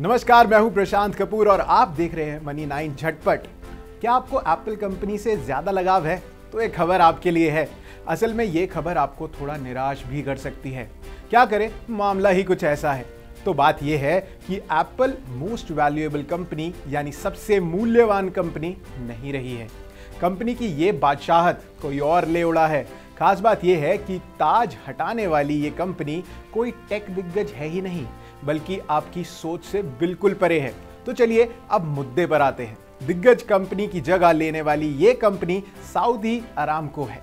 नमस्कार, मैं हूं प्रशांत कपूर और आप देख रहे हैं मनी 9 झटपट। क्या आपको एप्पल कंपनी से ज़्यादा लगाव है? तो ये खबर आपके लिए है। असल में ये खबर आपको थोड़ा निराश भी कर सकती है। क्या करें, मामला ही कुछ ऐसा है। तो बात यह है कि एप्पल मोस्ट वैल्यूएबल कंपनी यानी सबसे मूल्यवान कंपनी नहीं रही है। कंपनी की ये बादशाहत कोई और ले उड़ा है। खास बात यह है कि ताज हटाने वाली ये कंपनी कोई टेक दिग्गज है ही नहीं, बल्कि आपकी सोच से बिल्कुल परे है। तो चलिए अब मुद्दे पर आते हैं। दिग्गज कंपनी की जगह लेने वाली ये कंपनी सऊदी अरामको है।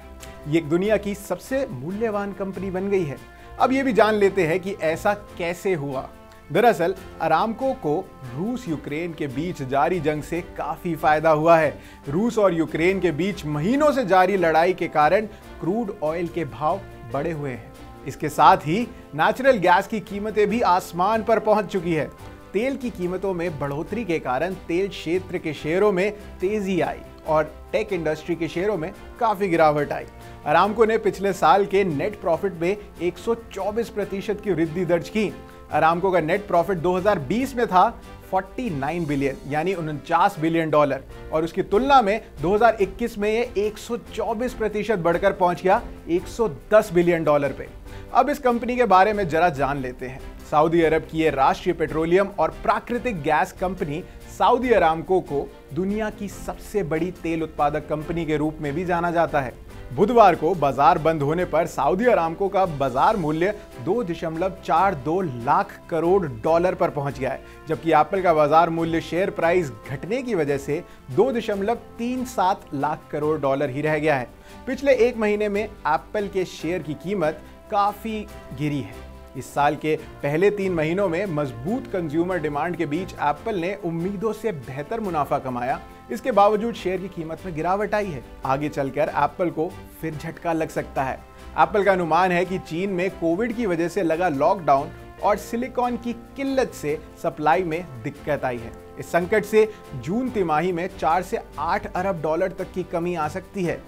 ये दुनिया की सबसे मूल्यवान कंपनी बन गई है। अब ये भी जान लेते हैं कि ऐसा कैसे हुआ। दरअसल अरामको को रूस यूक्रेन के बीच जारी जंग से काफ़ी फायदा हुआ है। रूस और यूक्रेन के बीच महीनों से जारी लड़ाई के कारण क्रूड ऑयल के भाव बढ़े हुए हैं। इसके साथ ही नेचुरल गैस की कीमतें भी आसमान पर पहुंच चुकी है। तेल की कीमतों में बढ़ोतरी के कारण तेल क्षेत्र के शेयरों में तेजी आई और टेक इंडस्ट्री के शेयरों में काफ़ी गिरावट आई। अरामको ने पिछले साल के नेट प्रॉफिट में 124% की वृद्धि दर्ज की। अरामको का नेट प्रॉफिट 2020 में था 49 बिलियन यानी 49 बिलियन डॉलर, और उसकी तुलना में 2021 में ये 124% बढ़कर पहुंच गया 110 बिलियन डॉलर पे। अब इस कंपनी के बारे में जरा जान लेते हैं। सऊदी अरब की ये राष्ट्रीय पेट्रोलियम और प्राकृतिक गैस कंपनी सऊदी अरामको को दुनिया की सबसे बड़ी तेल उत्पादक कंपनी के रूप में भी जाना जाता है। बुधवार को बाजार बंद होने पर सऊदी अरामको का बाजार मूल्य 2.42 लाख करोड़ डॉलर पर पहुंच गया है, जबकि एप्पल का बाजार मूल्य शेयर प्राइस घटने की वजह से 2.37 लाख करोड़ डॉलर ही रह गया है। पिछले एक महीने में एप्पल के शेयर की कीमत काफ़ी गिरी है। इस साल के पहले 3 महीनों में मजबूत कंज्यूमर डिमांड के बीच एप्पल ने उम्मीदों से बेहतर मुनाफा कमाया। इसके बावजूद शेयर की कीमत में गिरावट आई है। आगे चलकर एप्पल को फिर झटका लग सकता है। एप्पल का अनुमान है कि चीन में कोविड की वजह से लगा लॉकडाउन और सिलिकॉन की किल्लत से सप्लाई में दिक्कत आई है। इस संकट से जून तिमाही में 4 से 8 अरब डॉलर तक की कमी आ सकती है।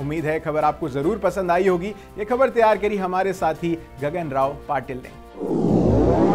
उम्मीद है खबर आपको जरूर पसंद आई होगी। ये खबर तैयार करी हमारे साथी गगन राव पाटिल ने।